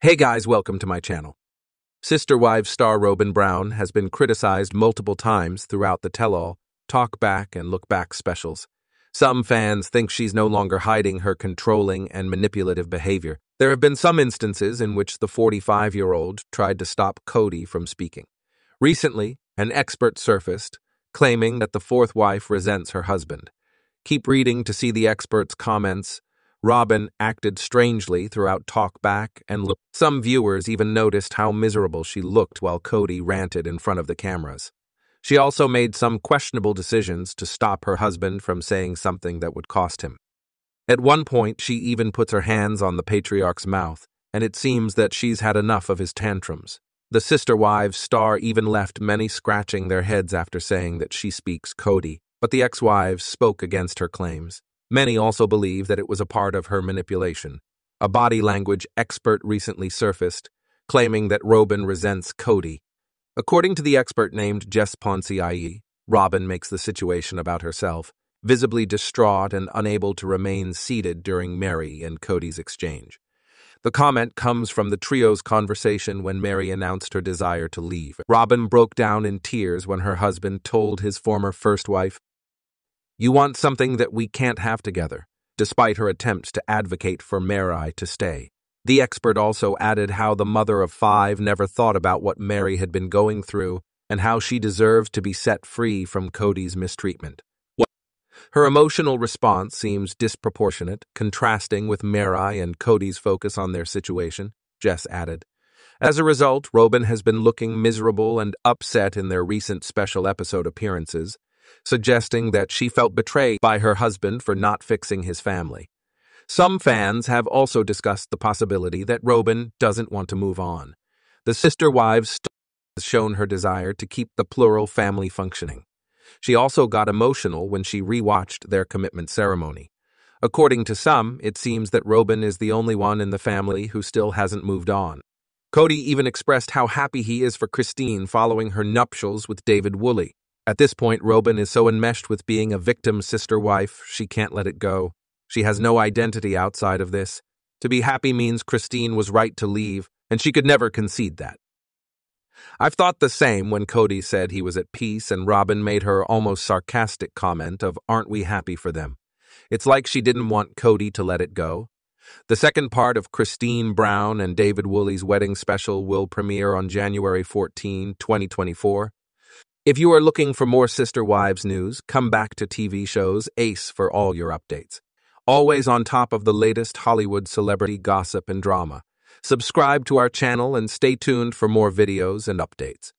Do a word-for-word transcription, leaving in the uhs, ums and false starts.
Hey guys, welcome to my channel. Sister Wives star Robyn Brown has been criticized multiple times throughout the tell-all, talk back and look back specials. Some fans think she's no longer hiding her controlling and manipulative behavior. There have been some instances in which the forty-five-year-old tried to stop Kody from speaking. Recently, an expert surfaced, claiming that the fourth wife resents her husband. Keep reading to see the expert's comments. Robyn acted strangely throughout talk back and look. Some viewers even noticed how miserable she looked while Kody ranted in front of the cameras. She also made some questionable decisions to stop her husband from saying something that would cost him. At one point, she even puts her hands on the patriarch's mouth, and it seems that she's had enough of his tantrums. The Sister Wives star even left many scratching their heads after saying that she speaks Kody, but the ex-wives spoke against her claims. Many also believe that it was a part of her manipulation. A body language expert recently surfaced, claiming that Robyn resents Kody. According to the expert named Jess Poncie, that is, Robyn makes the situation about herself, visibly distraught and unable to remain seated during Meri and Kody's exchange. The comment comes from the trio's conversation when Meri announced her desire to leave. Robyn broke down in tears when her husband told his former first wife, "You want something that we can't have together," despite her attempts to advocate for Meri to stay. The expert also added how the mother of five never thought about what Meri had been going through and how she deserves to be set free from Kody's mistreatment. Her emotional response seems disproportionate, contrasting with Meri and Kody's focus on their situation, Jess added. As a result, Robyn has been looking miserable and upset in their recent special episode appearances, suggesting that she felt betrayed by her husband for not fixing his family. Some fans have also discussed the possibility that Robyn doesn't want to move on. The Sister Wives has shown her desire to keep the plural family functioning. She also got emotional when she rewatched their commitment ceremony. According to some, it seems that Robyn is the only one in the family who still hasn't moved on. Kody even expressed how happy he is for Christine following her nuptials with David Woolley. At this point, Robyn is so enmeshed with being a victim sister wife, she can't let it go. She has no identity outside of this. To be happy means Christine was right to leave, and she could never concede that. I've thought the same when Kody said he was at peace and Robyn made her almost sarcastic comment of "aren't we happy for them?" It's like she didn't want Kody to let it go. The second part of Christine Brown and David Woolley's wedding special will premiere on January fourteenth, twenty twenty-four. If you are looking for more Sister Wives news, come back to T V shows Ace for all your updates. Always on top of the latest Hollywood celebrity gossip and drama. Subscribe to our channel and stay tuned for more videos and updates.